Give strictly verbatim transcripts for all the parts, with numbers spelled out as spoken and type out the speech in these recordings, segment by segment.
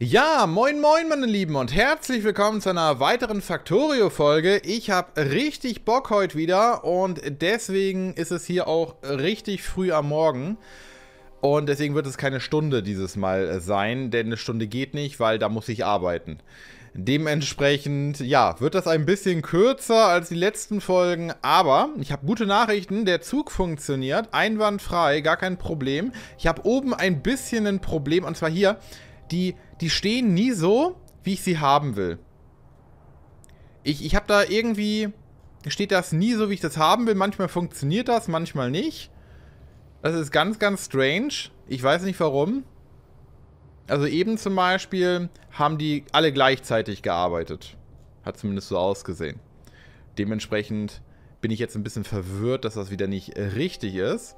Ja, moin moin meine Lieben und herzlich willkommen zu einer weiteren Factorio-Folge. Ich habe richtig Bock heute wieder und deswegen ist es hier auch richtig früh am Morgen. Und deswegen wird es keine Stunde dieses Mal sein, denn eine Stunde geht nicht, weil da muss ich arbeiten. Dementsprechend, ja, wird das ein bisschen kürzer als die letzten Folgen, aber ich habe gute Nachrichten, der Zug funktioniert, einwandfrei, gar kein Problem. Ich habe oben ein bisschen ein Problem und zwar hier... Die, die stehen nie so, wie ich sie haben will. Ich, ich habe da irgendwie... Steht das nie so, wie ich das haben will. Manchmal funktioniert das, manchmal nicht. Das ist ganz, ganz strange. Ich weiß nicht, warum. Also eben zum Beispiel haben die alle gleichzeitig gearbeitet. Hat zumindest so ausgesehen. Dementsprechend bin ich jetzt ein bisschen verwirrt, dass das wieder nicht richtig ist.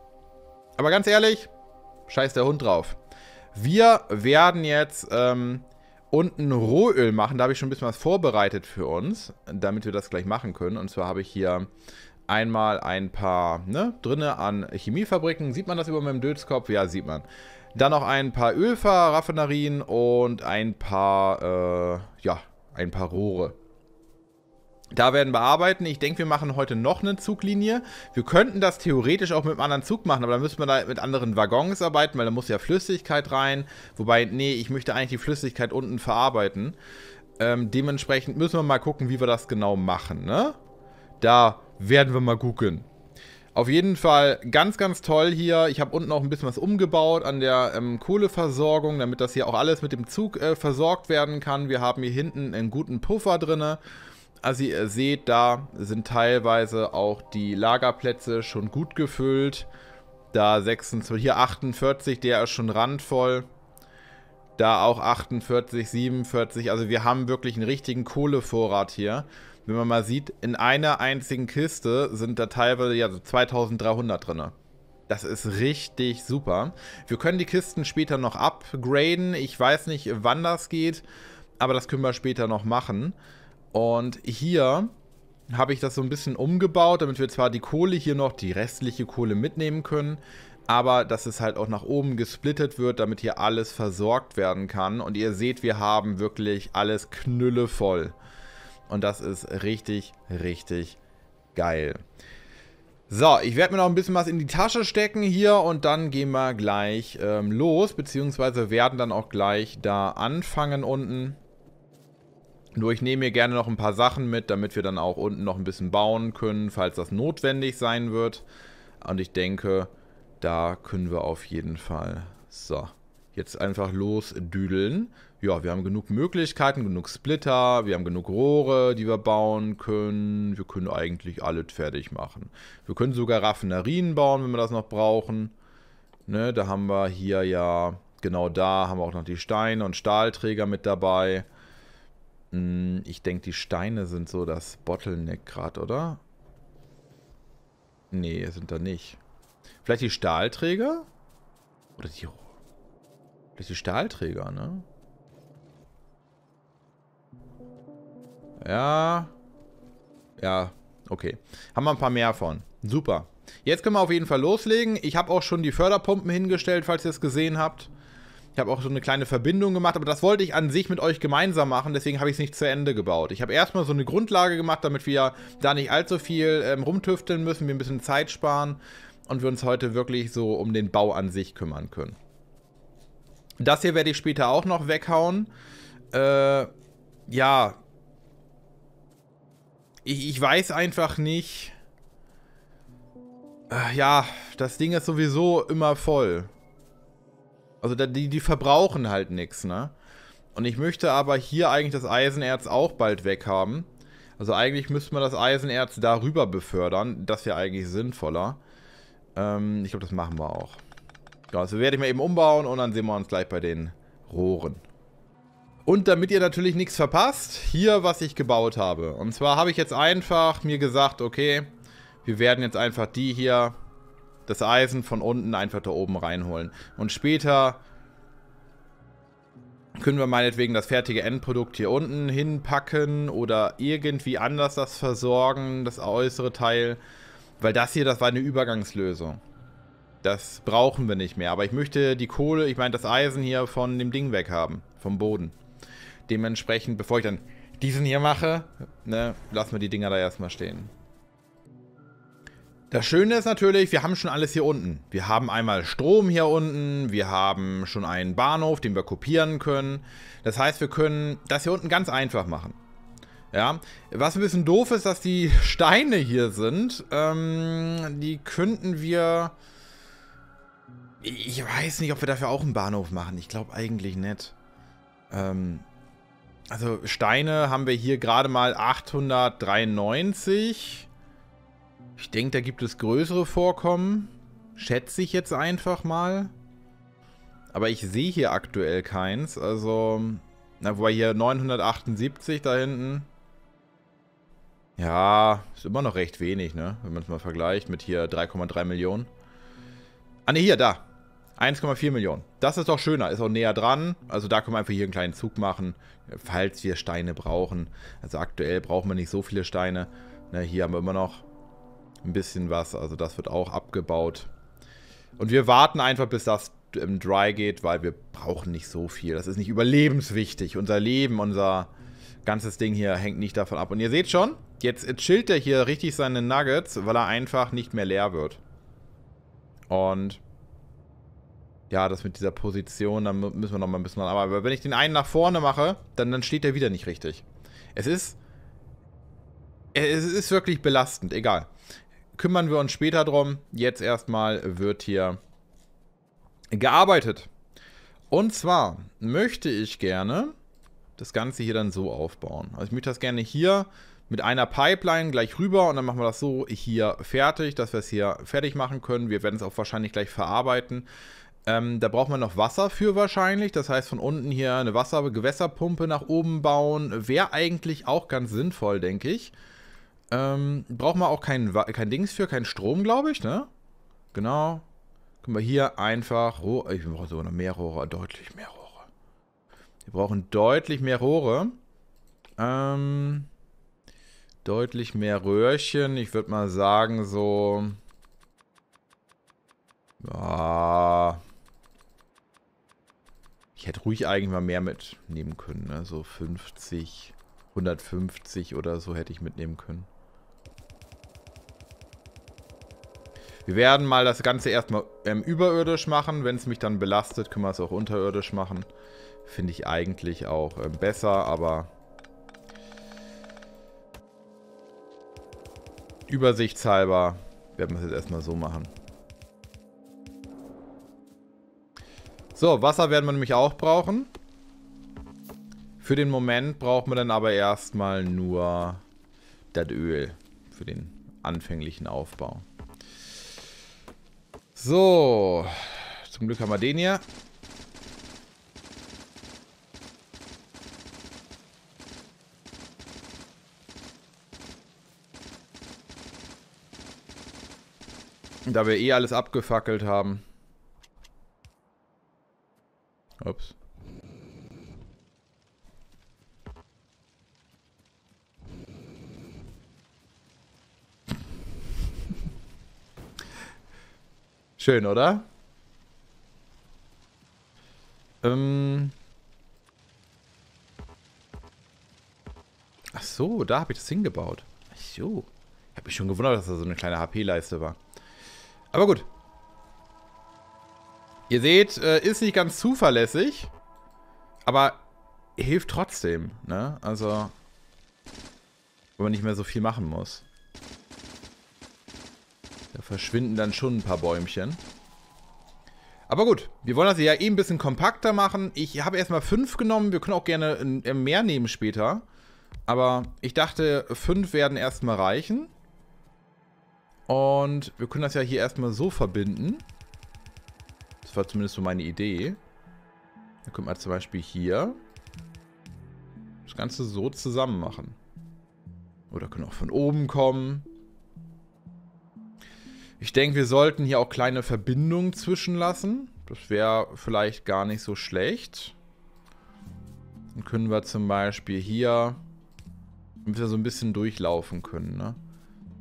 Aber ganz ehrlich, scheiß der Hund drauf. Wir werden jetzt ähm, unten Rohöl machen. Da habe ich schon ein bisschen was vorbereitet für uns, damit wir das gleich machen können. Und zwar habe ich hier einmal ein paar ne, drinne an Chemiefabriken. Sieht man das über meinem Dötzkopf? Ja, sieht man. Dann noch ein paar Ölraffinerien und ein paar, äh, ja, ein paar Rohre. Da werden wir arbeiten. Ich denke, wir machen heute noch eine Zuglinie. Wir könnten das theoretisch auch mit einem anderen Zug machen, aber dann müssen wir da mit anderen Waggons arbeiten, weil da muss ja Flüssigkeit rein. Wobei, nee, ich möchte eigentlich die Flüssigkeit unten verarbeiten. Ähm, dementsprechend müssen wir mal gucken, wie wir das genau machen, ne? Da werden wir mal gucken. Auf jeden Fall ganz, ganz toll hier. Ich habe unten auch ein bisschen was umgebaut an der ähm, Kohleversorgung, damit das hier auch alles mit dem Zug äh, versorgt werden kann. Wir haben hier hinten einen guten Puffer drinne. Also ihr seht, da sind teilweise auch die Lagerplätze schon gut gefüllt. Da sechsundzwanzig, hier achtundvierzig, der ist schon randvoll. Da auch achtundvierzig, siebenundvierzig. Also wir haben wirklich einen richtigen Kohlevorrat hier. Wenn man mal sieht, in einer einzigen Kiste sind da teilweise ja so zweitausenddreihundert drin. Das ist richtig super. Wir können die Kisten später noch upgraden. Ich weiß nicht, wann das geht, aber das können wir später noch machen. Und hier habe ich das so ein bisschen umgebaut, damit wir zwar die Kohle hier noch, die restliche Kohle mitnehmen können, aber dass es halt auch nach oben gesplittet wird, damit hier alles versorgt werden kann. Und ihr seht, wir haben wirklich alles knüllevoll. Und das ist richtig, richtig geil. So, ich werde mir noch ein bisschen was in die Tasche stecken hier und dann gehen wir gleich ähm, los, beziehungsweise werden dann auch gleich da anfangen unten. Nur ich nehme hier gerne noch ein paar Sachen mit, damit wir dann auch unten noch ein bisschen bauen können, falls das notwendig sein wird. Und ich denke, da können wir auf jeden Fall so jetzt einfach losdüdeln. Ja, wir haben genug Möglichkeiten, genug Splitter, wir haben genug Rohre, die wir bauen können. Wir können eigentlich alles fertig machen. Wir können sogar Raffinerien bauen, wenn wir das noch brauchen. Ne, da haben wir hier ja, genau da haben wir auch noch die Steine und Stahlträger mit dabei. Ich denke, die Steine sind so das Bottleneck gerade, oder? Nee, sind da nicht. Vielleicht die Stahlträger? Oder die... Vielleicht die Stahlträger, ne? Ja. Ja, okay. Haben wir ein paar mehr von. Super. Jetzt können wir auf jeden Fall loslegen. Ich habe auch schon die Förderpumpen hingestellt, falls ihr es gesehen habt. Ich habe auch so eine kleine Verbindung gemacht, aber das wollte ich an sich mit euch gemeinsam machen, deswegen habe ich es nicht zu Ende gebaut. Ich habe erstmal so eine Grundlage gemacht, damit wir da nicht allzu viel ähm, rumtüfteln müssen, wir ein bisschen Zeit sparen und wir uns heute wirklich so um den Bau an sich kümmern können. Das hier werde ich später auch noch weghauen. Äh, ja. Ich, ich weiß einfach nicht. Äh, ja, das Ding ist sowieso immer voll. Also die, die verbrauchen halt nichts, ne? Und ich möchte aber hier eigentlich das Eisenerz auch bald weg haben. Also eigentlich müsste man das Eisenerz darüber befördern. Das wäre eigentlich sinnvoller. Ähm, ich glaube, das machen wir auch. Ja, das werde ich mal eben umbauen und dann sehen wir uns gleich bei den Rohren. Und damit ihr natürlich nichts verpasst, hier was ich gebaut habe. Und zwar habe ich jetzt einfach mir gesagt, okay, wir werden jetzt einfach die hier... Das Eisen von unten einfach da oben reinholen. Und später können wir meinetwegen das fertige Endprodukt hier unten hinpacken oder irgendwie anders das versorgen, das äußere Teil. Weil das hier, das war eine Übergangslösung. Das brauchen wir nicht mehr. Aber ich möchte die Kohle, ich meine das Eisen hier von dem Ding weg haben. vom Boden. Dementsprechend, bevor ich dann diesen hier mache, ne, lassen wir die Dinger da erstmal stehen. Das Schöne ist natürlich, wir haben schon alles hier unten. Wir haben einmal Strom hier unten, wir haben schon einen Bahnhof, den wir kopieren können. Das heißt, wir können das hier unten ganz einfach machen. Ja, was ein bisschen doof ist, dass die Steine hier sind. Ähm, die könnten wir... Ich weiß nicht, ob wir dafür auch einen Bahnhof machen. Ich glaube eigentlich nicht. Ähm, also Steine haben wir hier gerade mal achthundertdreiundneunzig. Ich denke, da gibt es größere Vorkommen. Schätze ich jetzt einfach mal. Aber ich sehe hier aktuell keins. Also, na, wobei hier neunhundertachtundsiebzig da hinten. Ja, ist immer noch recht wenig, ne? Wenn man es mal vergleicht mit hier drei Komma drei Millionen. Ah, ne, hier, da. eins Komma vier Millionen. Das ist doch schöner, ist auch näher dran. Also da können wir einfach hier einen kleinen Zug machen, falls wir Steine brauchen. Also aktuell brauchen wir nicht so viele Steine. Ne, hier haben wir immer noch ein bisschen was, also das wird auch abgebaut. Und wir warten einfach, bis das im Dry geht, weil wir brauchen nicht so viel. Das ist nicht überlebenswichtig. Unser Leben, unser ganzes Ding hier hängt nicht davon ab. Und ihr seht schon, jetzt chillt er hier richtig seine Nuggets, weil er einfach nicht mehr leer wird. Und ja, das mit dieser Position, da müssen wir noch mal ein bisschen... Aber wenn ich den einen nach vorne mache, dann, dann steht er wieder nicht richtig. Es ist... Es ist wirklich belastend, egal. Kümmern wir uns später drum. Jetzt erstmal wird hier gearbeitet. Und zwar möchte ich gerne das Ganze hier dann so aufbauen. Also ich möchte das gerne hier mit einer Pipeline gleich rüber und dann machen wir das so hier fertig, dass wir es hier fertig machen können. Wir werden es auch wahrscheinlich gleich verarbeiten. Ähm, da braucht man noch Wasser für wahrscheinlich. Das heißt, von unten hier eine Wasser-Gewässerpumpe nach oben bauen. Wäre eigentlich auch ganz sinnvoll, denke ich. Ähm, braucht man auch kein, kein Dings für, keinen Strom, glaube ich, ne? Genau. Können wir hier einfach Rohre. Ich brauche sogar noch mehr Rohre, deutlich mehr Rohre. Wir brauchen deutlich mehr Rohre. Ähm, deutlich mehr Röhrchen. Ich würde mal sagen, so. Ja. Ich hätte ruhig eigentlich mal mehr mitnehmen können, ne? So fünfzig. hundertfünfzig oder so hätte ich mitnehmen können. Wir werden mal das Ganze erstmal ähm, überirdisch machen. Wenn es mich dann belastet, können wir es auch unterirdisch machen. Finde ich eigentlich auch ähm, besser, aber... Übersichtshalber werden wir es jetzt erstmal so machen. So, Wasser werden wir nämlich auch brauchen. Für den Moment braucht man dann aber erstmal nur das Öl für den anfänglichen Aufbau. So, zum Glück haben wir den hier. Da wir eh alles abgefackelt haben. Ups. Schön, oder? Ähm Ach so, da habe ich das hingebaut. Ach so. Ich habe mich schon gewundert, dass da so eine kleine H P-Leiste war. Aber gut. Ihr seht, ist nicht ganz zuverlässig. Aber hilft trotzdem, ne? Also, wenn man nicht mehr so viel machen muss. Da verschwinden dann schon ein paar Bäumchen. Aber gut, wir wollen das ja eh ein bisschen kompakter machen. Ich habe erstmal fünf genommen. Wir können auch gerne mehr nehmen später. Aber ich dachte, fünf werden erstmal reichen. Und wir können das ja hier erstmal so verbinden. Das war zumindest so meine Idee. Dann können wir zum Beispiel hier das Ganze so zusammen machen. Oder können auch von oben kommen. Ich denke, wir sollten hier auch kleine Verbindungen zwischenlassen. Das wäre vielleicht gar nicht so schlecht. Dann können wir zum Beispiel hier, damit wir so ein bisschen durchlaufen können, ne?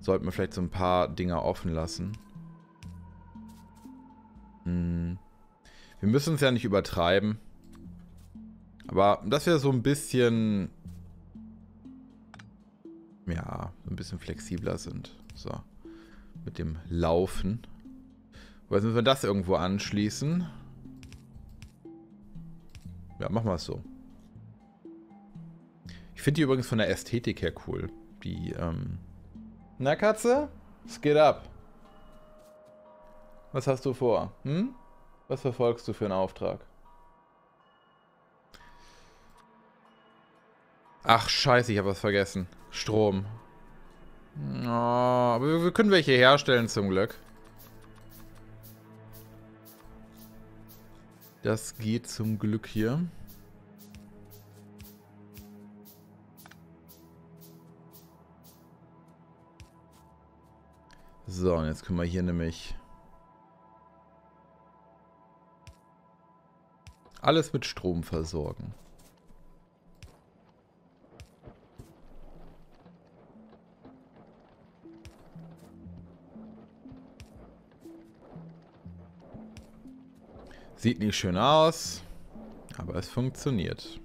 Sollten wir vielleicht so ein paar Dinger offen lassen. Hm. Wir müssen es ja nicht übertreiben. Aber das wäre so ein bisschen... Ja, ein bisschen flexibler sind. So. Mit dem Laufen. Aber jetzt müssen wir das irgendwo anschließen. Ja, machen wir es so. Ich finde die übrigens von der Ästhetik her cool. Die, ähm... Na, Katze? Es geht ab. Was hast du vor? Hm? Was verfolgst du für einen Auftrag? Ach, scheiße, ich habe was vergessen. Strom. Oh, aber wir können welche herstellen, zum Glück. Das geht zum Glück hier. So, und jetzt können wir hier nämlich... alles mit Strom versorgen. Sieht nicht schön aus, aber es funktioniert.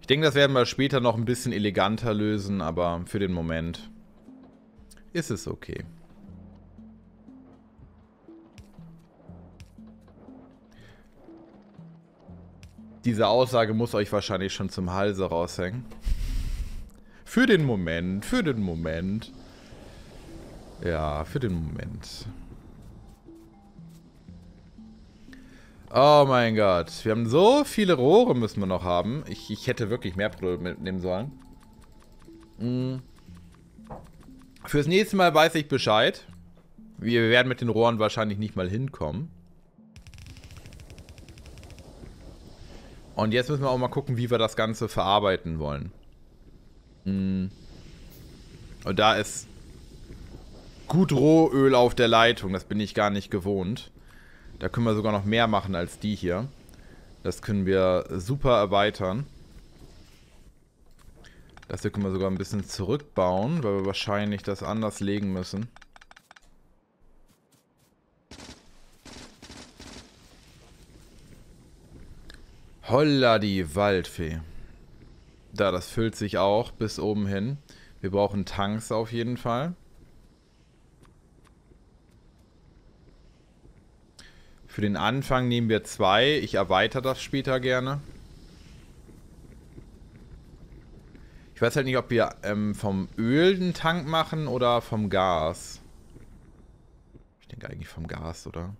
Ich denke, das werden wir später noch ein bisschen eleganter lösen, aber für den Moment ist es okay. Diese Aussage muss euch wahrscheinlich schon zum Halse raushängen. Für den Moment, für den Moment. Ja, für den Moment. Oh mein Gott. Wir haben so viele Rohre, müssen wir noch haben. Ich, ich hätte wirklich mehr Produkte mitnehmen sollen. Mhm. Fürs nächste Mal weiß ich Bescheid. Wir werden mit den Rohren wahrscheinlich nicht mal hinkommen. Und jetzt müssen wir auch mal gucken, wie wir das Ganze verarbeiten wollen. Und da ist gut Rohöl auf der Leitung. Das bin ich gar nicht gewohnt. Da können wir sogar noch mehr machen als die hier. Das können wir super erweitern. Das hier können wir sogar ein bisschen zurückbauen, weil wir wahrscheinlich das anders legen müssen. Holla die Waldfee. Da, das füllt sich auch bis oben hin. Wir brauchen Tanks auf jeden Fall. Für den Anfang nehmen wir zwei. Ich erweitere das später gerne. Ich weiß halt nicht, ob wir ähm, vom Öl einen Tank machen oder vom Gas. Ich denke eigentlich vom Gas, oder?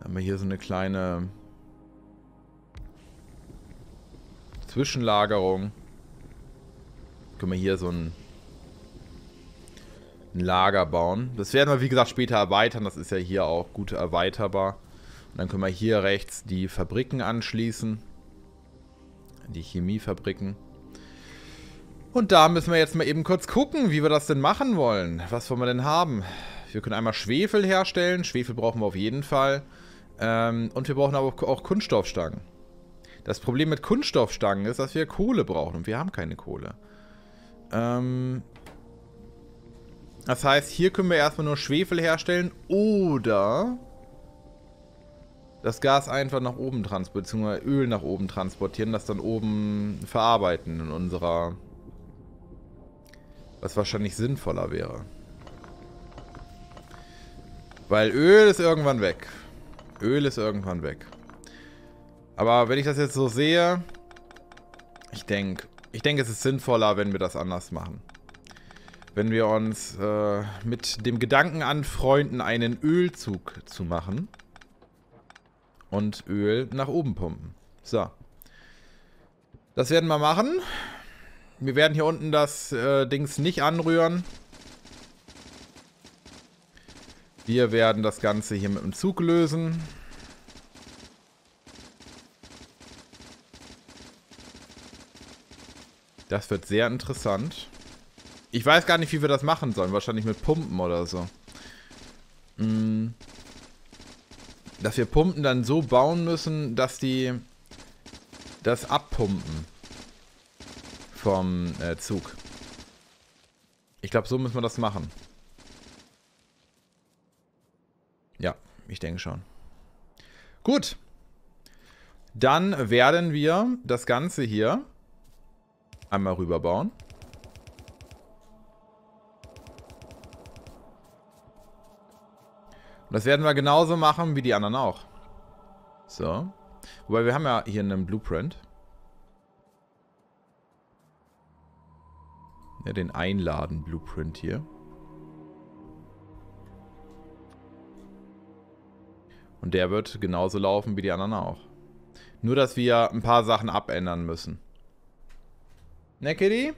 Dann haben wir hier so eine kleine... Zwischenlagerung. Können wir hier so ein, ein Lager bauen. Das werden wir, wie gesagt, später erweitern. Das ist ja hier auch gut erweiterbar. Und dann können wir hier rechts die Fabriken anschließen. Die Chemiefabriken. Und da müssen wir jetzt mal eben kurz gucken, wie wir das denn machen wollen. Was wollen wir denn haben? Wir können einmal Schwefel herstellen. Schwefel brauchen wir auf jeden Fall. Und wir brauchen aber auch Kunststoffstangen. Das Problem mit Kunststoffstangen ist, dass wir Kohle brauchen. Und wir haben keine Kohle. Ähm das heißt, hier können wir erstmal nur Schwefel herstellen. Oder das Gas einfach nach oben transportieren. Beziehungsweise Öl nach oben transportieren. Das dann oben verarbeiten in unserer... Was wahrscheinlich sinnvoller wäre. Weil Öl ist irgendwann weg. Öl ist irgendwann weg. Aber wenn ich das jetzt so sehe, ich denke, ich denke, es ist sinnvoller, wenn wir das anders machen. Wenn wir uns äh, mit dem Gedanken anfreunden, einen Ölzug zu machen und Öl nach oben pumpen. So, das werden wir machen. Wir werden hier unten das äh, Dings nicht anrühren. Wir werden das Ganze hier mit dem Zug lösen. Das wird sehr interessant. Ich weiß gar nicht, wie wir das machen sollen. Wahrscheinlich mit Pumpen oder so. Dass wir Pumpen dann so bauen müssen, dass die das abpumpen vom äh, Zug. glaube, so müssen wir das machen. Ja, ich denke schon. Gut. Dann werden wir das Ganze hier einmal rüberbauen. Und das werden wir genauso machen wie die anderen auch. So. Wobei wir haben ja hier einen Blueprint. Ja, den Einladen-Blueprint hier. Und der wird genauso laufen wie die anderen auch. Nur, dass wir ein paar Sachen abändern müssen. Ne, Kitty?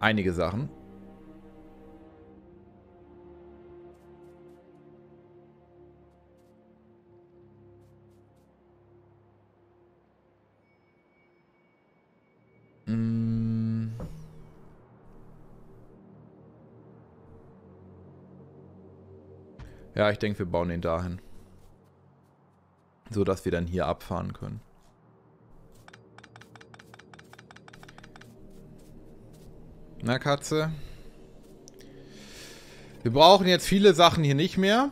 Einige Sachen. Ja, ich denke, wir bauen den dahin. So, dass wir dann hier abfahren können. Na, Katze. Wir brauchen jetzt viele Sachen hier nicht mehr.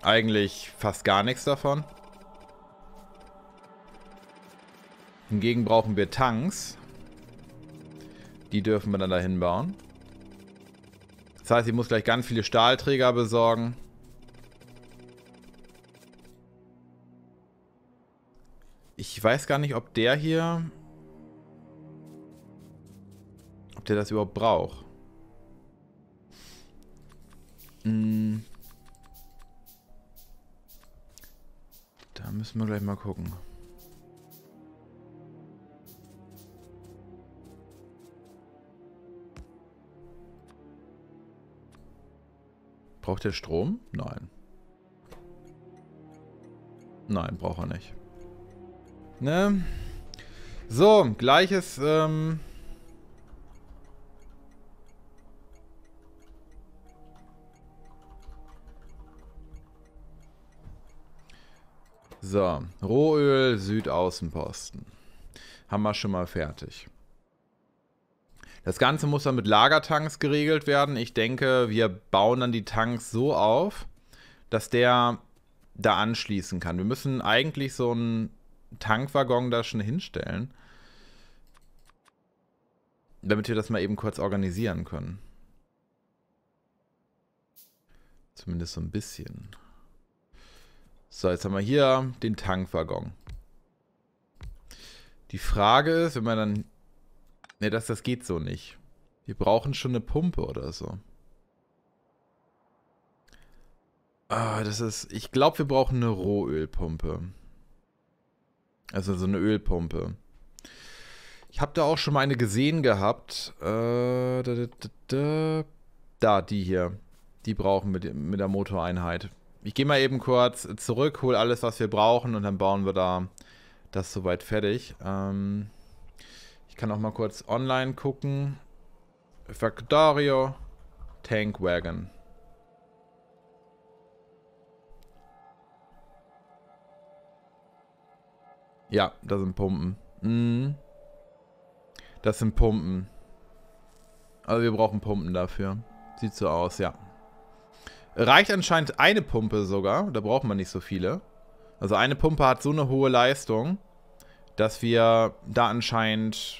Eigentlich fast gar nichts davon. Hingegen brauchen wir Tanks. Die dürfen wir dann dahin bauen. Das heißt, ich muss gleich ganz viele Stahlträger besorgen. Ich weiß gar nicht, ob der hier... ob der das überhaupt braucht. Hm. Da müssen wir gleich mal gucken. Braucht der Strom? Nein. Nein, braucht er nicht. Ne? So, gleiches. Ähm so, Rohöl, Südaußenposten. Haben wir schon mal fertig. Das Ganze muss dann mit Lagertanks geregelt werden. Ich denke, wir bauen dann die Tanks so auf, dass der da anschließen kann. Wir müssen eigentlich so einen Tankwaggon da schon hinstellen, damit wir das mal eben kurz organisieren können. Zumindest so ein bisschen. So, jetzt haben wir hier den Tankwaggon. Die Frage ist, wenn man dann... Ne, das, das geht so nicht. Wir brauchen schon eine Pumpe oder so. Ah, das ist... Ich glaube, wir brauchen eine Rohölpumpe. Also so eine Ölpumpe. Ich habe da auch schon mal eine gesehen gehabt. Äh, da, da, da, da, die hier. Die brauchen wir mit der Motoreinheit. Ich gehe mal eben kurz zurück, hole alles, was wir brauchen und dann bauen wir da das soweit fertig. Ähm... Ich kann auch mal kurz online gucken. Factorio Tankwagon. Ja, da sind Pumpen. Mhm. Das sind Pumpen. Also wir brauchen Pumpen dafür. Sieht so aus, ja. Reicht anscheinend eine Pumpe sogar. Da braucht man nicht so viele. Also eine Pumpe hat so eine hohe Leistung, dass wir da anscheinend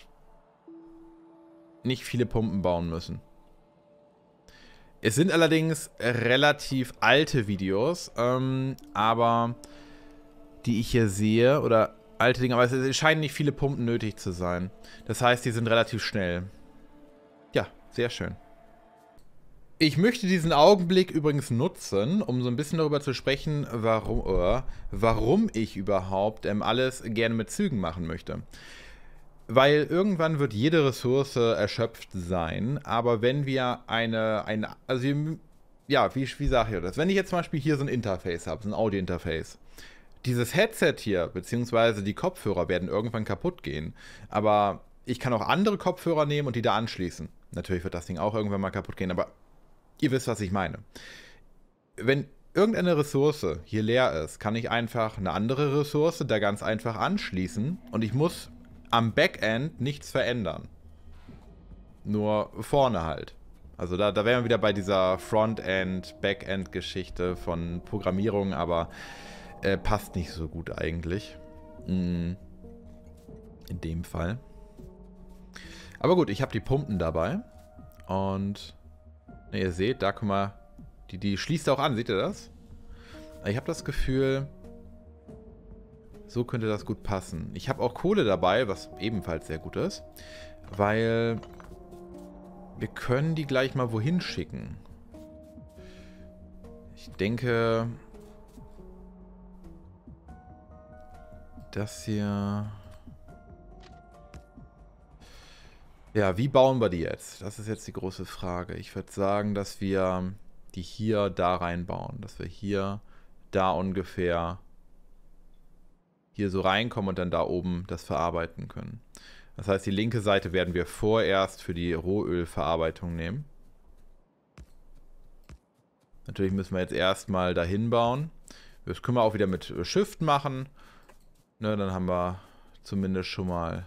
nicht viele Pumpen bauen müssen. Es sind allerdings relativ alte Videos, ähm, aber die ich hier sehe, oder alte Dinge, aber es scheinen nicht viele Pumpen nötig zu sein. Das heißt, die sind relativ schnell. Ja, sehr schön. Ich möchte diesen Augenblick übrigens nutzen, um so ein bisschen darüber zu sprechen, warum, äh, warum ich überhaupt ähm, alles gerne mit Zügen machen möchte. Weil irgendwann wird jede Ressource erschöpft sein, aber wenn wir eine, eine also ja, wie, wie sage ich das? Wenn ich jetzt zum Beispiel hier so ein Interface habe, so ein Audio-Interface, dieses Headset hier, beziehungsweise die Kopfhörer werden irgendwann kaputt gehen, aber ich kann auch andere Kopfhörer nehmen und die da anschließen. Natürlich wird das Ding auch irgendwann mal kaputt gehen, aber ihr wisst, was ich meine. Wenn irgendeine Ressource hier leer ist, kann ich einfach eine andere Ressource da ganz einfach anschließen und ich muss am Backend nichts verändern. Nur vorne halt. Also da, da wären wir wieder bei dieser Frontend, Backend-Geschichte von Programmierung, aber äh, passt nicht so gut eigentlich. In dem Fall. Aber gut, ich habe die Pumpen dabei. Und ne, ihr seht, da können wir... Die, die schließt auch an, seht ihr das? Ich habe das Gefühl, so könnte das gut passen. Ich habe auch Kohle dabei, was ebenfalls sehr gut ist, weil wir können die gleich mal wohin schicken. Ich denke, das hier... Ja, wie bauen wir die jetzt? Das ist jetzt die große Frage. Ich würde sagen, dass wir die hier da reinbauen, dass wir hier da ungefähr hier so reinkommen und dann da oben das verarbeiten können. Das heißt, die linke Seite werden wir vorerst für die Rohölverarbeitung nehmen. Natürlich müssen wir jetzt erstmal dahin bauen. Das können wir auch wieder mit Shift machen. Ne, dann haben wir zumindest schon mal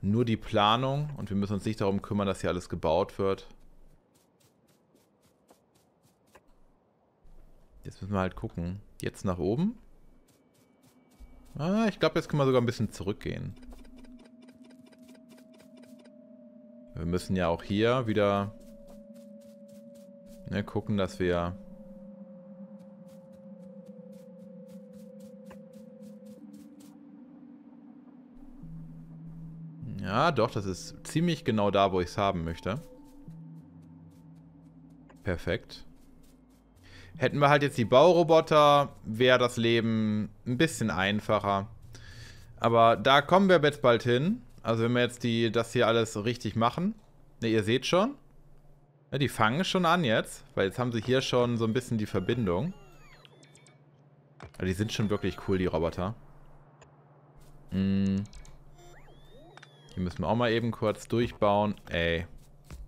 nur die Planung und wir müssen uns nicht darum kümmern, dass hier alles gebaut wird. Jetzt müssen wir halt gucken. Jetzt nach oben. Ah, ich glaube, jetzt können wir sogar ein bisschen zurückgehen. Wir müssen ja auch hier wieder, ne, gucken, dass wir ja, doch, das ist ziemlich genau da, wo ich es haben möchte. Perfekt. Hätten wir halt jetzt die Bauroboter, wäre das Leben ein bisschen einfacher. Aber da kommen wir jetzt bald hin. Also wenn wir jetzt die, das hier alles richtig machen. Ne, ihr seht schon. Ne, die fangen schon an jetzt. Weil jetzt haben sie hier schon so ein bisschen die Verbindung. Aber die sind schon wirklich cool, die Roboter. Hm. Hier müssen wir auch mal eben kurz durchbauen. Ey.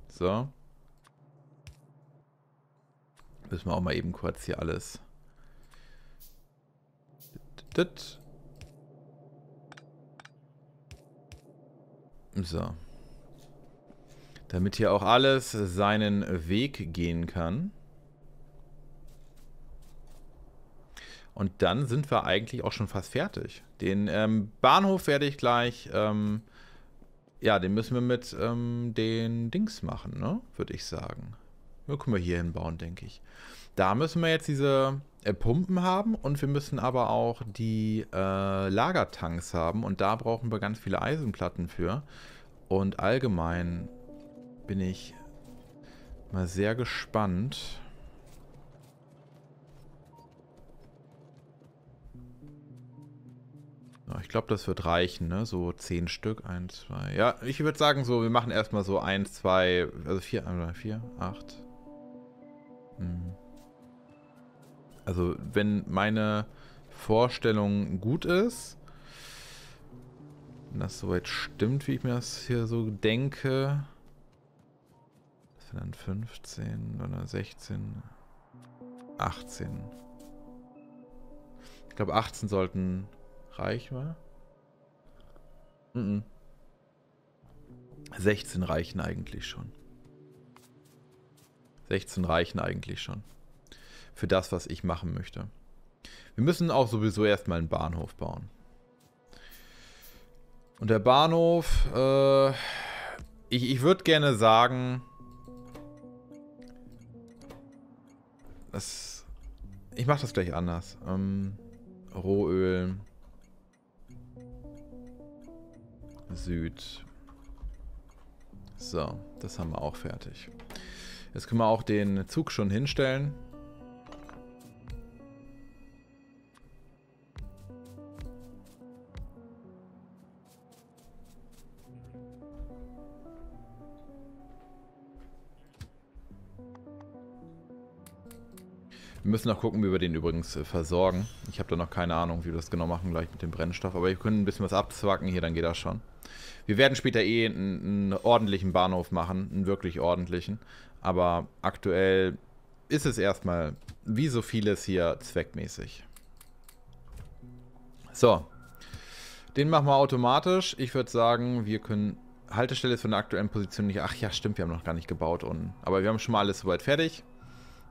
So. Müssen wir auch mal eben kurz hier alles. Das. So. Damit hier auch alles seinen Weg gehen kann. Und dann sind wir eigentlich auch schon fast fertig. Den ähm, Bahnhof werde ich gleich, ähm, ja, den müssen wir mit ähm, den Dings machen, ne? Würde ich sagen. Wir können wir hier hinbauen, denke ich. Da müssen wir jetzt diese äh, Pumpen haben und wir müssen aber auch die äh, Lagertanks haben und da brauchen wir ganz viele Eisenplatten für. Und allgemein bin ich mal sehr gespannt. Ja, ich glaube, das wird reichen, ne? So zehn Stück, eins, zwei. Ja, ich würde sagen so, wir machen erstmal so eins, zwei, also vier, vier, acht. Also wenn meine Vorstellung gut ist, wenn das soweit stimmt, wie ich mir das hier so denke, das sind dann fünfzehn oder sechzehn, achtzehn. Ich glaube achtzehn sollten reichen, oder? Mhm. sechzehn reichen eigentlich schon. sechzehn reichen eigentlich schon. Für das, was ich machen möchte. Wir müssen auch sowieso erstmal einen Bahnhof bauen. Und der Bahnhof, äh, ich, ich würde gerne sagen, das, ich mache das gleich anders. Ähm, Rohöl. Süd. So, das haben wir auch fertig. Jetzt können wir auch den Zug schon hinstellen. Wir müssen noch gucken, wie wir den übrigens versorgen. Ich habe da noch keine Ahnung, wie wir das genau machen gleich mit dem Brennstoff. Aber wir können ein bisschen was abzwacken hier, dann geht das schon. Wir werden später eh einen, einen ordentlichen Bahnhof machen, einen wirklich ordentlichen. Aber aktuell ist es erstmal, wie so vieles hier, zweckmäßig. So, Den machen wir automatisch. Ich würde sagen, wir können... Haltestelle ist von der aktuellen Position nicht... Ach ja, stimmt, wir haben noch gar nicht gebaut. Und, aber wir haben schon mal alles soweit fertig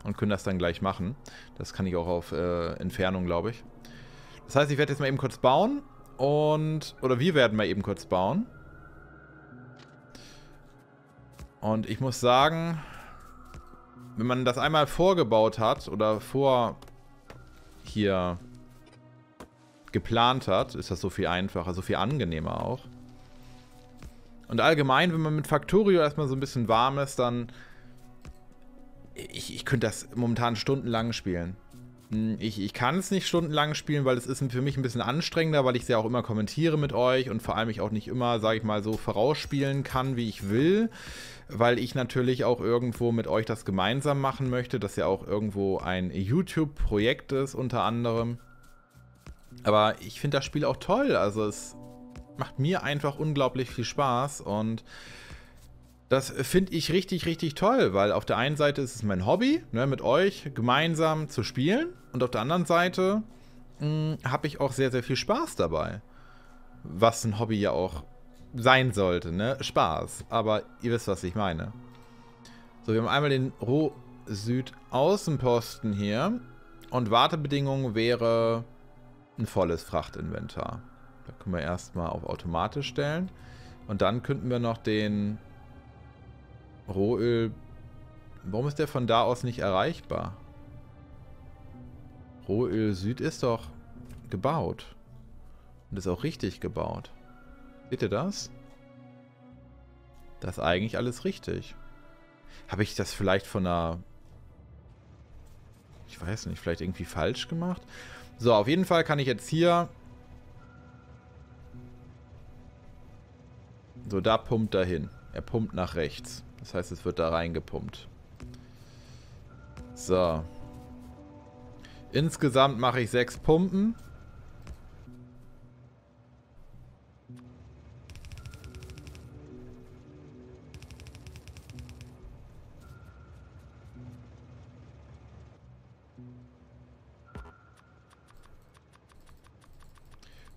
und können das dann gleich machen. Das kann ich auch auf äh, Entfernung, glaube ich. Das heißt, ich werde jetzt mal eben kurz bauen und... Oder wir werden mal eben kurz bauen. Und ich muss sagen, wenn man das einmal vorgebaut hat oder vor hier geplant hat, ist das so viel einfacher, so viel angenehmer auch. Und allgemein, wenn man mit Factorio erstmal so ein bisschen warm ist, dann... Ich, ich könnte das momentan stundenlang spielen. Ich, ich kann es nicht stundenlang spielen, weil es ist für mich ein bisschen anstrengender, weil ich es ja auch immer kommentiere mit euch und vor allem ich auch nicht immer, sage ich mal, so vorausspielen kann, wie ich will, weil ich natürlich auch irgendwo mit euch das gemeinsam machen möchte, das ja auch irgendwo ein YouTube-Projekt ist unter anderem. Aber ich finde das Spiel auch toll, also es macht mir einfach unglaublich viel Spaß und das finde ich richtig, richtig toll, weil auf der einen Seite ist es mein Hobby, ne, mit euch gemeinsam zu spielen und auf der anderen Seite habe ich auch sehr, sehr viel Spaß dabei, was ein Hobby ja auch sein sollte, ne, Spaß, aber ihr wisst, was ich meine. So, wir haben einmal den Roh-Süd-Außenposten hier und Wartebedingung wäre ein volles Frachtinventar. Da können wir erstmal auf automatisch stellen und dann könnten wir noch den Rohöl... Warum ist der von da aus nicht erreichbar? Rohöl Süd ist doch gebaut. Und ist auch richtig gebaut. Seht ihr das? Das ist eigentlich alles richtig. Habe ich das vielleicht von einer... Ich weiß nicht, vielleicht irgendwie falsch gemacht? So, auf jeden Fall kann ich jetzt hier... So, da pumpt er hin. Er pumpt nach rechts. Das heißt, es wird da reingepumpt. So. Insgesamt mache ich sechs Pumpen.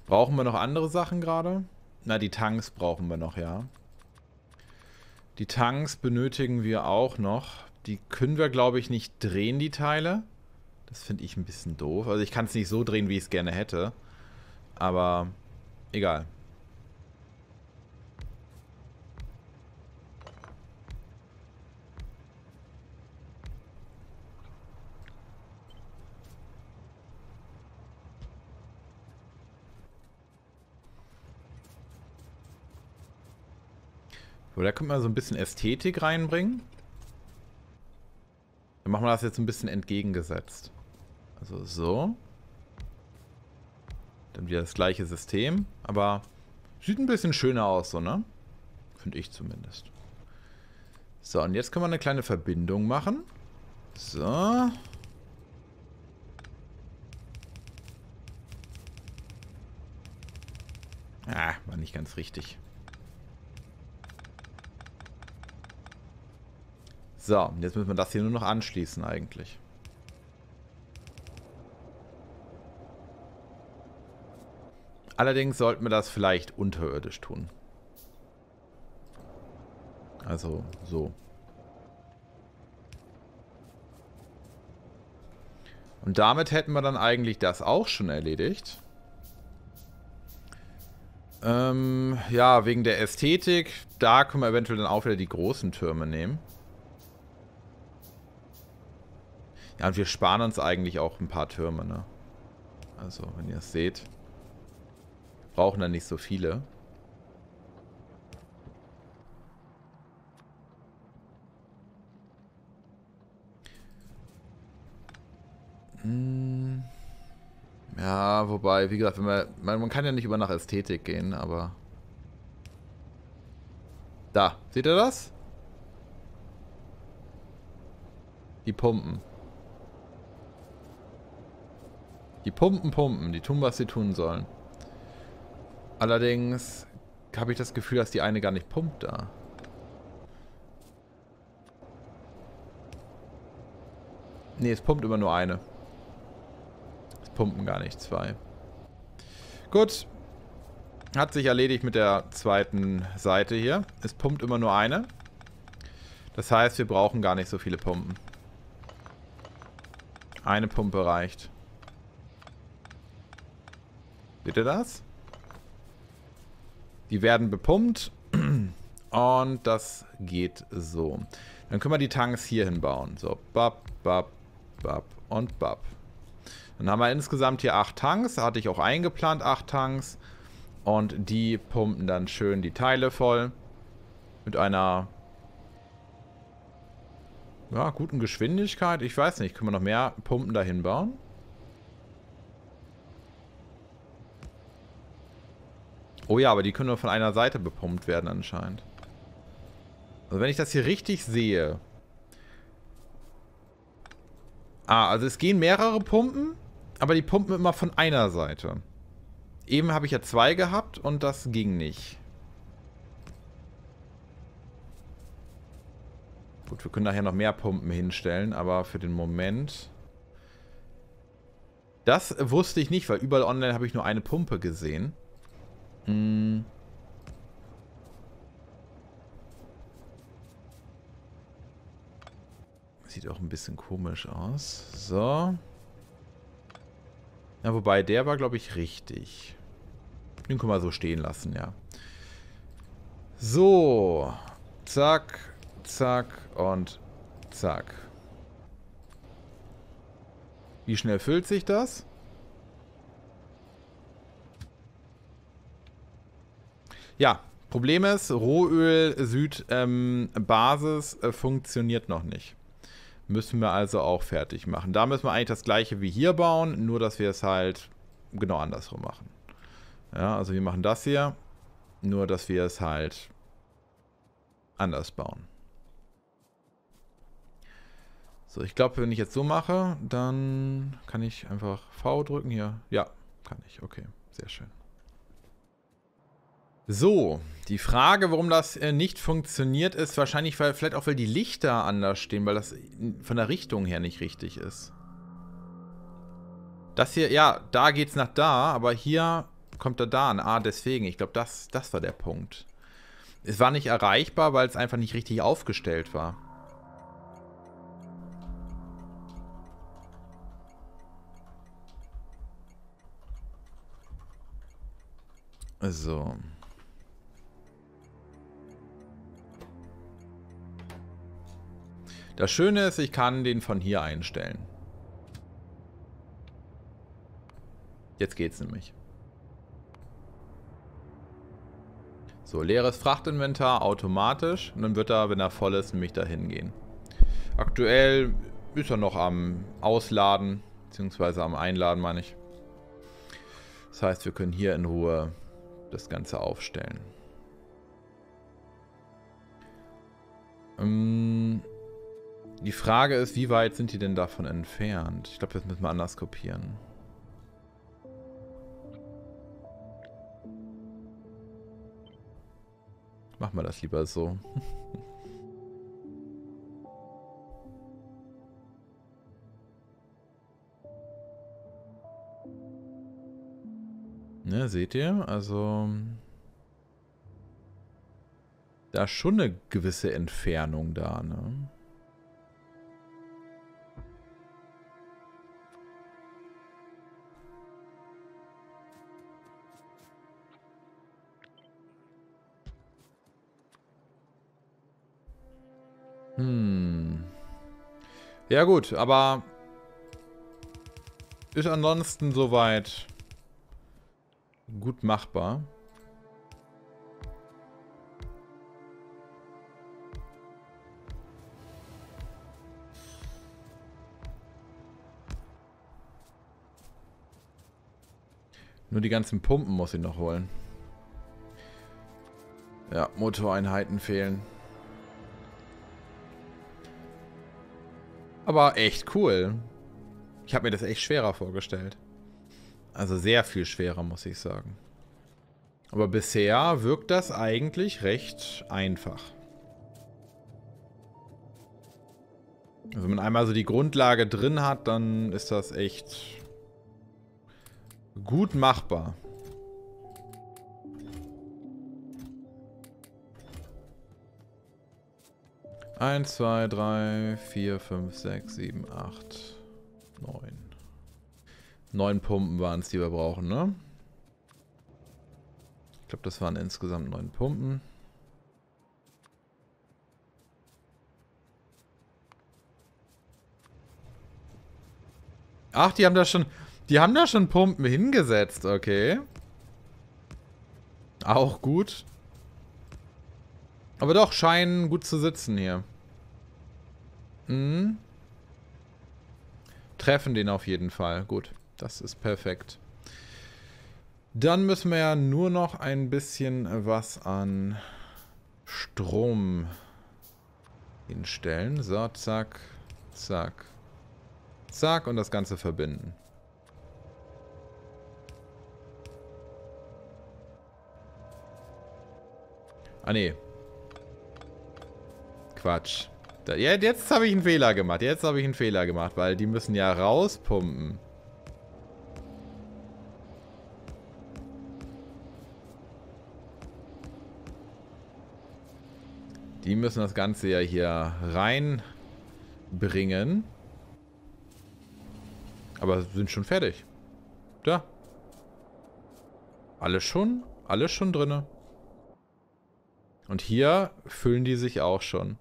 Brauchen wir noch andere Sachen gerade? Na, die Tanks brauchen wir noch, ja. Die Tanks benötigen wir auch noch. Die können wir, glaube ich, nicht drehen, die Teile. Das finde ich ein bisschen doof. Also ich kann es nicht so drehen, wie ich es gerne hätte. Aber egal. So, da könnte man so ein bisschen Ästhetik reinbringen. Dann machen wir das jetzt ein bisschen entgegengesetzt. Also so. Dann wieder das gleiche System. Aber sieht ein bisschen schöner aus, so, ne? Finde ich zumindest. So, und jetzt können wir eine kleine Verbindung machen. So. Ah, war nicht ganz richtig. So, jetzt müssen wir das hier nur noch anschließen eigentlich. Allerdings sollten wir das vielleicht unterirdisch tun. Also so. Und damit hätten wir dann eigentlich das auch schon erledigt. Ähm, ja, wegen der Ästhetik, da können wir eventuell dann auch wieder die großen Türme nehmen. Ja, und wir sparen uns eigentlich auch ein paar Türme, ne? Also, wenn ihr es seht. Wir brauchen dann nicht so viele. Hm. Ja, wobei, wie gesagt, wenn man, man, man kann ja nicht über nach Ästhetik gehen, aber... Da, seht ihr das? Die Pumpen. Die Pumpen pumpen, die tun, was sie tun sollen. Allerdings habe ich das Gefühl, dass die eine gar nicht pumpt da. Ne, es pumpt immer nur eine. Es pumpen gar nicht zwei. Gut. Hat sich erledigt mit der zweiten Seite hier. Es pumpt immer nur eine. Das heißt, wir brauchen gar nicht so viele Pumpen. Eine Pumpe reicht. Seht ihr das? Die werden bepumpt. Und das geht so. Dann können wir die Tanks hier hinbauen. So, bap, bap, bap und bap. Dann haben wir insgesamt hier acht Tanks. Hatte ich auch eingeplant, acht Tanks. Und die pumpen dann schön die Teile voll. Mit einer ja, guten Geschwindigkeit. Ich weiß nicht, können wir noch mehr Pumpen dahin bauen? Oh ja, aber die können nur von einer Seite bepumpt werden anscheinend. Also wenn ich das hier richtig sehe. Ah, also es gehen mehrere Pumpen, aber die pumpen immer von einer Seite. Eben habe ich ja zwei gehabt und das ging nicht. Gut, wir können nachher noch mehr Pumpen hinstellen, aber für den Moment... Das wusste ich nicht, weil überall online habe ich nur eine Pumpe gesehen. Hm... Sieht auch ein bisschen komisch aus. So. Ja, wobei, der war, glaube ich, richtig. Den können wir so stehen lassen, ja. So. Zack, zack und zack. Wie schnell füllt sich das? Ja, Problem ist, Rohöl-Süd-Basis ähm, äh, funktioniert noch nicht. Müssen wir also auch fertig machen. Da müssen wir eigentlich das gleiche wie hier bauen, nur dass wir es halt genau andersrum machen. Ja, also wir machen das hier, nur dass wir es halt anders bauen. So, ich glaube, wenn ich jetzt so mache, dann kann ich einfach V drücken hier. Ja, kann ich. Okay, sehr schön. So, die Frage, warum das nicht funktioniert, ist wahrscheinlich, weil vielleicht auch, weil die Lichter anders stehen, weil das von der Richtung her nicht richtig ist. Das hier, ja, da geht's nach da, aber hier kommt er da an. Ah, deswegen, ich glaube, das, das war der Punkt. Es war nicht erreichbar, weil es einfach nicht richtig aufgestellt war. So. Das Schöne ist, ich kann den von hier einstellen. Jetzt geht's nämlich. So, leeres Frachtinventar automatisch. Und dann wird er, wenn er voll ist, nämlich dahin gehen. Aktuell ist er noch am Ausladen, beziehungsweise am Einladen, meine ich. Das heißt, wir können hier in Ruhe das Ganze aufstellen. Ähm... Die Frage ist, wie weit sind die denn davon entfernt? Ich glaube, das müssen wir anders kopieren. Machen wir das lieber so. Ne, seht ihr? Also... Da ist schon eine gewisse Entfernung da, ne? Hm. Ja gut, aber ist ansonsten soweit gut machbar. Nur die ganzen Pumpen muss ich noch holen. Ja, Motoreinheiten fehlen. Aber echt cool. Ich habe mir das echt schwerer vorgestellt. Also sehr viel schwerer, muss ich sagen. Aber bisher wirkt das eigentlich recht einfach. Also wenn man einmal so die Grundlage drin hat, dann ist das echt gut machbar. eins, zwei, drei, vier, fünf, sechs, sieben, acht, neun. neun Pumpen waren es, die wir brauchen, ne? Ich glaube, das waren insgesamt neun Pumpen. Ach, die haben da schon, die haben da schon Pumpen hingesetzt, okay. Auch gut. Aber doch, scheinen gut zu sitzen hier. Mhm. Treffen den auf jeden Fall. Gut, das ist perfekt. Dann müssen wir ja nur noch ein bisschen was an Strom hinstellen. So, zack, zack. Zack, und das Ganze verbinden. Ah, nee. Quatsch. Da, jetzt habe ich einen Fehler gemacht. Jetzt habe ich einen Fehler gemacht, weil die müssen ja rauspumpen. Die müssen das Ganze ja hier reinbringen. Aber sind schon fertig. Da. Alles schon, alles schon drin. Und hier füllen die sich auch schon.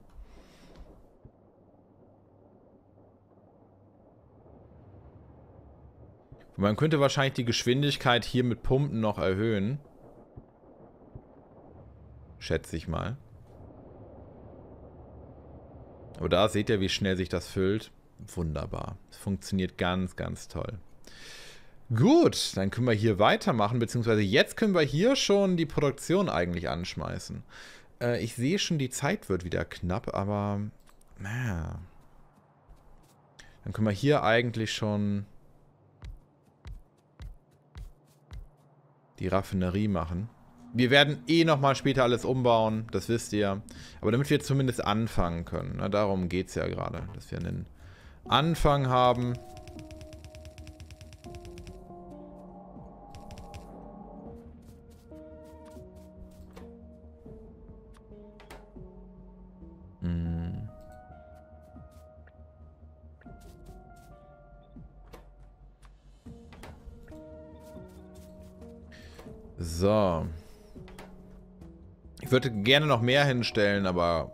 Und man könnte wahrscheinlich die Geschwindigkeit hier mit Pumpen noch erhöhen. Schätze ich mal. Aber da seht ihr, wie schnell sich das füllt. Wunderbar. Es funktioniert ganz, ganz toll. Gut, dann können wir hier weitermachen, beziehungsweise jetzt können wir hier schon die Produktion eigentlich anschmeißen. Äh, ich sehe schon, die Zeit wird wieder knapp, aber na, dann können wir hier eigentlich schon die Raffinerie machen. Wir werden eh nochmal später alles umbauen, das wisst ihr. Aber damit wir zumindest anfangen können, na, darum geht es ja gerade, dass wir einen Anfang haben. Hm. So. Ich würde gerne noch mehr hinstellen, aber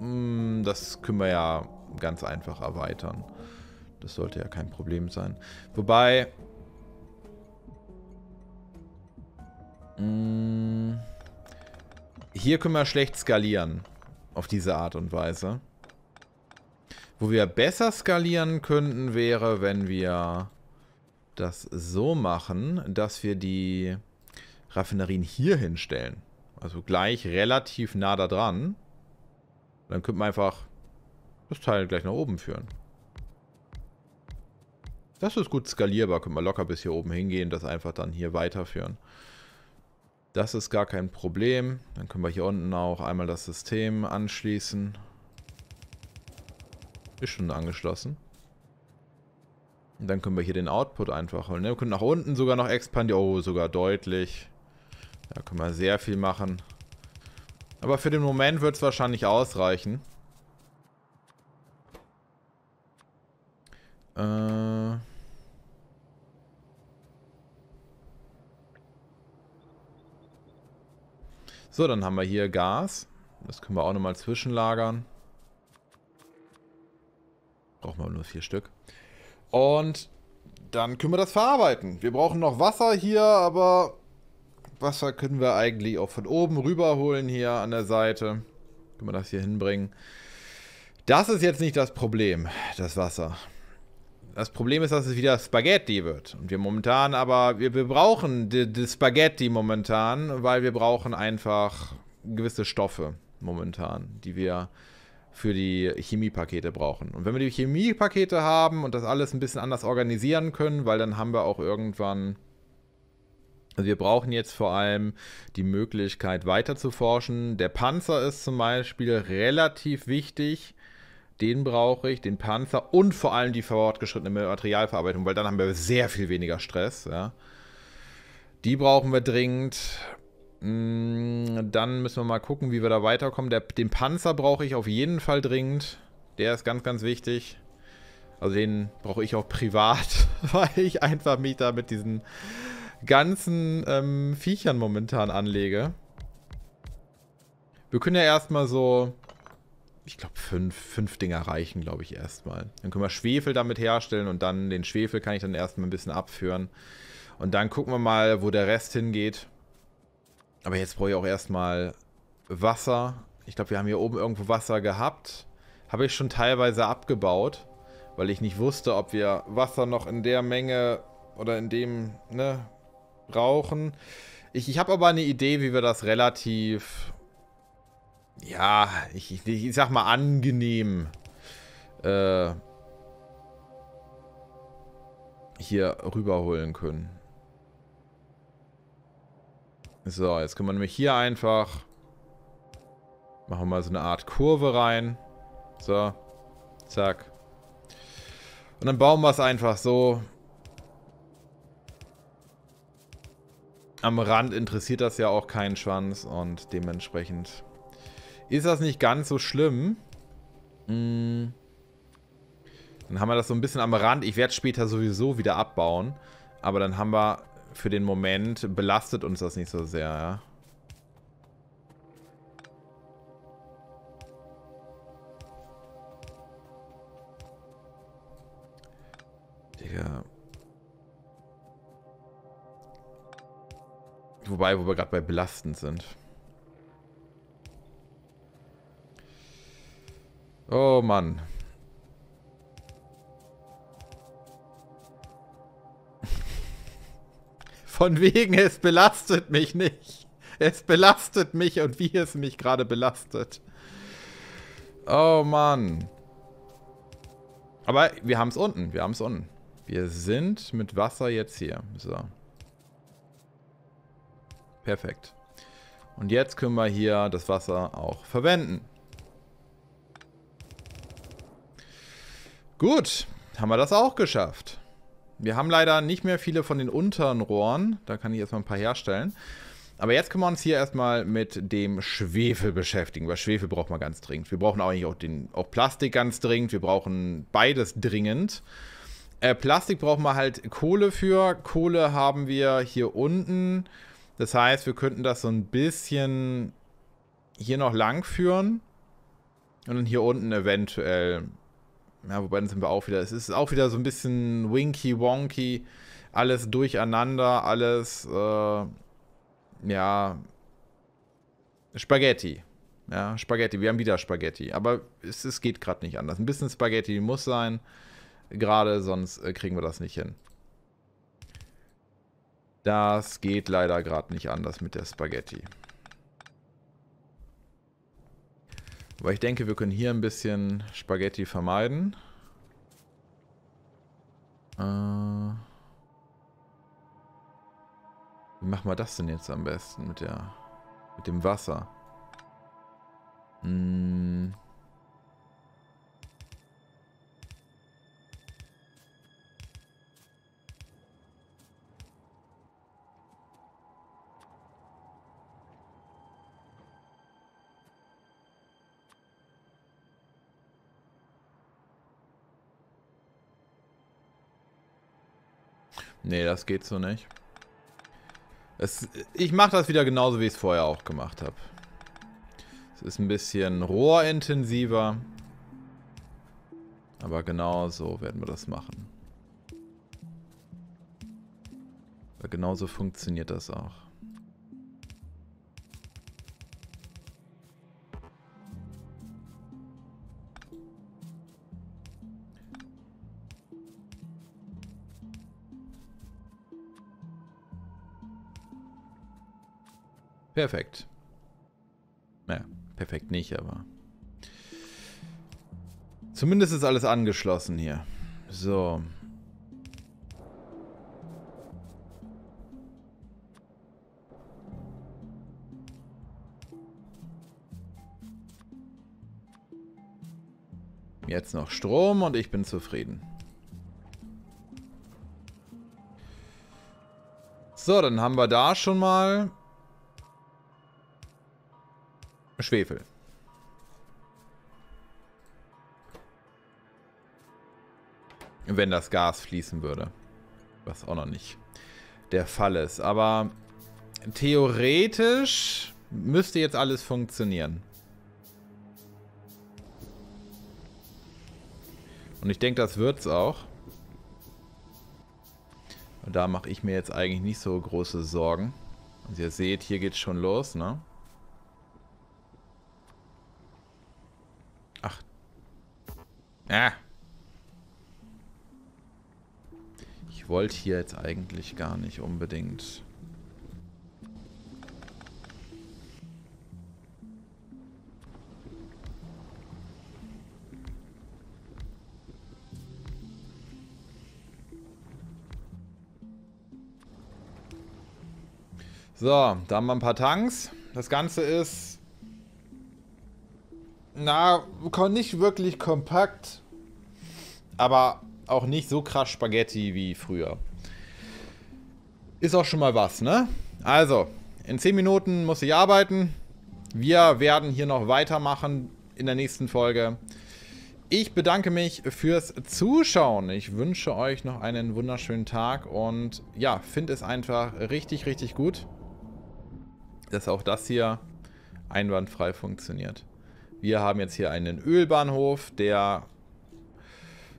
mh, das können wir ja ganz einfach erweitern. Das sollte ja kein Problem sein. Wobei... Mh, hier können wir schlecht skalieren. Auf diese Art und Weise. Wo wir besser skalieren könnten, wäre, wenn wir das so machen, dass wir die Raffinerien hier hinstellen. Also gleich relativ nah da dran. Dann könnten wir einfach das Teil gleich nach oben führen. Das ist gut skalierbar. Können wir locker bis hier oben hingehen, das einfach dann hier weiterführen. Das ist gar kein Problem. Dann können wir hier unten auch einmal das System anschließen. Ist schon angeschlossen. Und dann können wir hier den Output einfach holen. Wir können nach unten sogar noch expandieren. Oh, sogar deutlich. Da können wir sehr viel machen. Aber für den Moment wird es wahrscheinlich ausreichen. Äh... So, dann haben wir hier Gas. Das können wir auch nochmal zwischenlagern. Brauchen wir nur vier Stück. Und dann können wir das verarbeiten. Wir brauchen noch Wasser hier, aber Wasser können wir eigentlich auch von oben rüberholen hier an der Seite. Können wir das hier hinbringen. Das ist jetzt nicht das Problem, das Wasser. Das Problem ist, dass es wieder Spaghetti wird. Und wir momentan aber, wir, wir brauchen die, die Spaghetti momentan, weil wir brauchen einfach gewisse Stoffe momentan, die wir für die Chemiepakete brauchen. Und wenn wir die Chemiepakete haben und das alles ein bisschen anders organisieren können, weil dann haben wir auch irgendwann, also wir brauchen jetzt vor allem die Möglichkeit weiter zu forschen. Der Panzer ist zum Beispiel relativ wichtig. Den brauche ich, den Panzer und vor allem die fortgeschrittene Materialverarbeitung, weil dann haben wir sehr viel weniger Stress. Ja. Die brauchen wir dringend. Dann müssen wir mal gucken, wie wir da weiterkommen. Der, den Panzer brauche ich auf jeden Fall dringend. Der ist ganz, ganz wichtig. Also den brauche ich auch privat, weil ich einfach mich da mit diesen ganzen ähm, Viechern momentan anlege. Wir können ja erstmal so, ich glaube, fünf, fünf Dinger reichen, glaube ich, erstmal. Dann können wir Schwefel damit herstellen und dann den Schwefel kann ich dann erstmal ein bisschen abführen. Und dann gucken wir mal, wo der Rest hingeht. Aber jetzt brauche ich auch erstmal Wasser. Ich glaube, wir haben hier oben irgendwo Wasser gehabt. Habe ich schon teilweise abgebaut, weil ich nicht wusste, ob wir Wasser noch in der Menge oder in dem, ne, brauchen. Ich, ich habe aber eine Idee, wie wir das relativ, ja, ich, ich, ich sag mal angenehm äh, hier rüberholen können. So, jetzt können wir nämlich hier einfach, machen wir mal so eine Art Kurve rein. So, zack. Und dann bauen wir es einfach so. Am Rand interessiert das ja auch keinen Schwanz und dementsprechend ist das nicht ganz so schlimm. Dann haben wir das so ein bisschen am Rand. Ich werde es später sowieso wieder abbauen, aber dann haben wir... Für den Moment belastet uns das nicht so sehr, ja. Digga. Wobei, wo wir gerade bei belastend sind. Oh Mann. Von wegen, es belastet mich nicht. Es belastet mich und wie es mich gerade belastet. Oh Mann. Aber wir haben es unten, wir haben es unten. Wir sind mit Wasser jetzt hier. So. Perfekt. Und jetzt können wir hier das Wasser auch verwenden. Gut, haben wir das auch geschafft. Wir haben leider nicht mehr viele von den unteren Rohren. Da kann ich erstmal ein paar herstellen. Aber jetzt können wir uns hier erstmal mit dem Schwefel beschäftigen. Weil Schwefel braucht man ganz dringend. Wir brauchen eigentlich auch, den, auch Plastik ganz dringend. Wir brauchen beides dringend. Äh, Plastik brauchen wir halt Kohle für. Kohle haben wir hier unten. Das heißt, wir könnten das so ein bisschen hier noch lang führen. Und dann hier unten eventuell... Ja, wobei dann sind wir auch wieder, es ist auch wieder so ein bisschen winky wonky, alles durcheinander, alles, äh, ja, Spaghetti, ja, Spaghetti, wir haben wieder Spaghetti, aber es, es geht gerade nicht anders, ein bisschen Spaghetti muss sein, gerade, sonst kriegen wir das nicht hin. Das geht leider gerade nicht anders mit der Spaghetti. Aber ich denke, wir können hier ein bisschen Spaghetti vermeiden. Äh, wie machen wir das denn jetzt am besten mit der, mit dem Wasser? Hm. Nee, das geht so nicht. Es, ich mache das wieder genauso, wie ich es vorher auch gemacht habe. Es ist ein bisschen rohrintensiver. Aber genau so werden wir das machen. Aber genauso funktioniert das auch. Perfekt. Naja, perfekt nicht, aber... Zumindest ist alles angeschlossen hier. So. Jetzt noch Strom und ich bin zufrieden. So, dann haben wir da schon mal... Schwefel. Wenn das Gas fließen würde. Was auch noch nicht der Fall ist. Aber theoretisch müsste jetzt alles funktionieren. Und ich denke, das wird's auch. Und da mache ich mir jetzt eigentlich nicht so große Sorgen. Und ihr seht, hier geht's schon los, ne? Ach. Ah. Ich wollte hier jetzt eigentlich gar nicht unbedingt. So, da haben wir ein paar Tanks. Das Ganze ist, na, nicht wirklich kompakt, aber auch nicht so krass Spaghetti wie früher. Ist auch schon mal was, ne? Also, in zehn Minuten muss ich arbeiten. Wir werden hier noch weitermachen in der nächsten Folge. Ich bedanke mich fürs Zuschauen. Ich wünsche euch noch einen wunderschönen Tag und ja, finde es einfach richtig, richtig gut, dass auch das hier einwandfrei funktioniert. Wir haben jetzt hier einen Ölbahnhof, der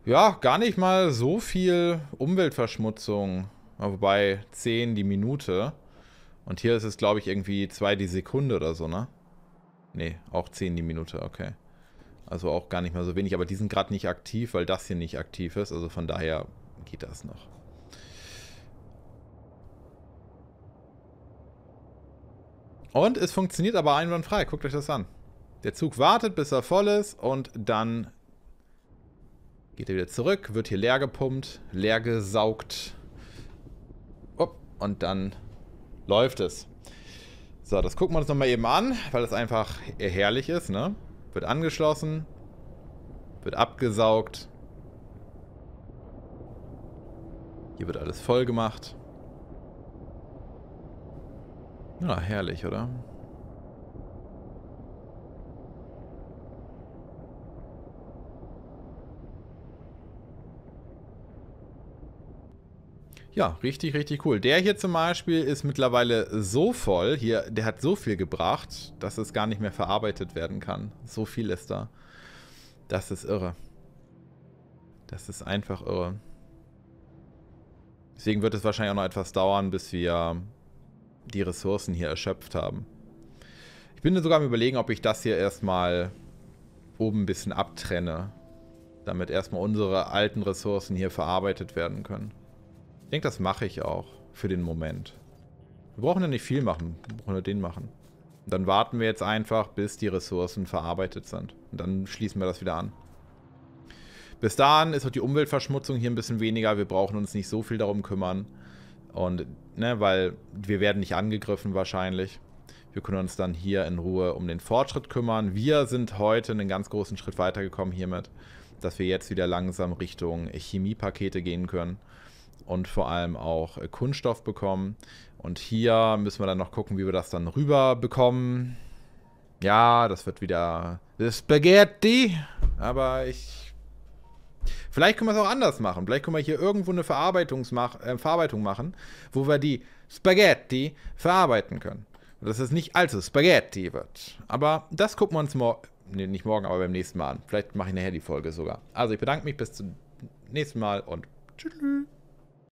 ja gar nicht mal so viel Umweltverschmutzung, wobei zehn die Minute und hier ist es glaube ich irgendwie zwei die Sekunde oder so, ne? Ne, auch zehn die Minute, okay. Also auch gar nicht mal so wenig, aber die sind gerade nicht aktiv, weil das hier nicht aktiv ist, also von daher geht das noch. Und es funktioniert aber einwandfrei. Guckt euch das an. Der Zug wartet, bis er voll ist und dann geht er wieder zurück, wird hier leer gepumpt, leer gesaugt und dann läuft es. So, das gucken wir uns nochmal eben an, weil das einfach herrlich ist, ne? Wird angeschlossen, wird abgesaugt. Hier wird alles voll gemacht. Ja, herrlich, oder? Ja, richtig, richtig cool. Der hier zum Beispiel ist mittlerweile so voll. Hier, der hat so viel gebracht, dass es gar nicht mehr verarbeitet werden kann. So viel ist da. Das ist irre. Das ist einfach irre. Deswegen wird es wahrscheinlich auch noch etwas dauern, bis wir die Ressourcen hier erschöpft haben. Ich bin sogar am Überlegen, ob ich das hier erstmal oben ein bisschen abtrenne, damit erstmal unsere alten Ressourcen hier verarbeitet werden können. Ich denke, das mache ich auch für den Moment. Wir brauchen ja nicht viel machen, wir brauchen nur den machen. Und dann warten wir jetzt einfach, bis die Ressourcen verarbeitet sind. Und dann schließen wir das wieder an. Bis dahin ist auch die Umweltverschmutzung hier ein bisschen weniger. Wir brauchen uns nicht so viel darum kümmern. Und, ne, weil wir werden nicht angegriffen wahrscheinlich. Wir können uns dann hier in Ruhe um den Fortschritt kümmern. Wir sind heute einen ganz großen Schritt weitergekommen hiermit, dass wir jetzt wieder langsam Richtung Chemiepakete gehen können und vor allem auch Kunststoff bekommen. Und hier müssen wir dann noch gucken, wie wir das dann rüber bekommen. Ja, das wird wieder Spaghetti, aber ich... Vielleicht können wir es auch anders machen. Vielleicht können wir hier irgendwo eine Verarbeitungsmach- äh, Verarbeitung machen, wo wir die Spaghetti verarbeiten können. Dass es nicht allzu Spaghetti wird. Aber das gucken wir uns morgen... Ne, nicht morgen, aber beim nächsten Mal an. Vielleicht mache ich nachher die Folge sogar. Also ich bedanke mich bis zum nächsten Mal und tschüss.